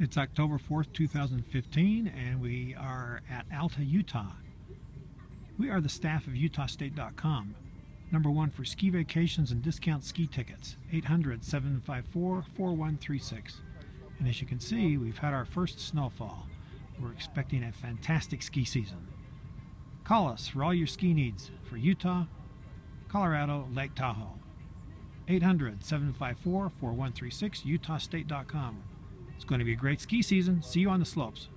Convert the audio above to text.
It's October 4th, 2015, and we are at Alta, Utah. We are the staff of utahstate.com, #1 for ski vacations and discount ski tickets, 800-754-4136. And as you can see, we've had our first snowfall. We're expecting a fantastic ski season. Call us for all your ski needs for Utah, Colorado, Lake Tahoe. 800-754-4136, utahstate.com. It's going to be a great ski season. See you on the slopes.